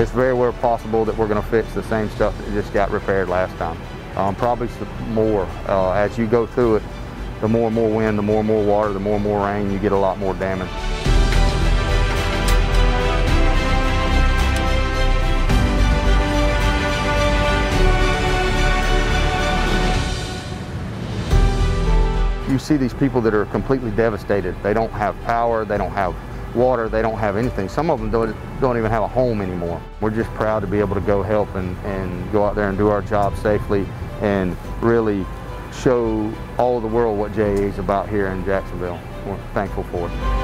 it's very well possible that we're going to fix the same stuff that just got repaired last time. Probably some more. As you go through it, the more and more wind, the more and more water, the more and more rain, you get a lot more damage. You see these people that are completely devastated. They don't have power, they don't have water, they don't have anything. Some of them don't even have a home anymore. We're just proud to be able to go help and go out there and do our job safely and really show all the world what JEA is about here in Jacksonville. We're thankful for it.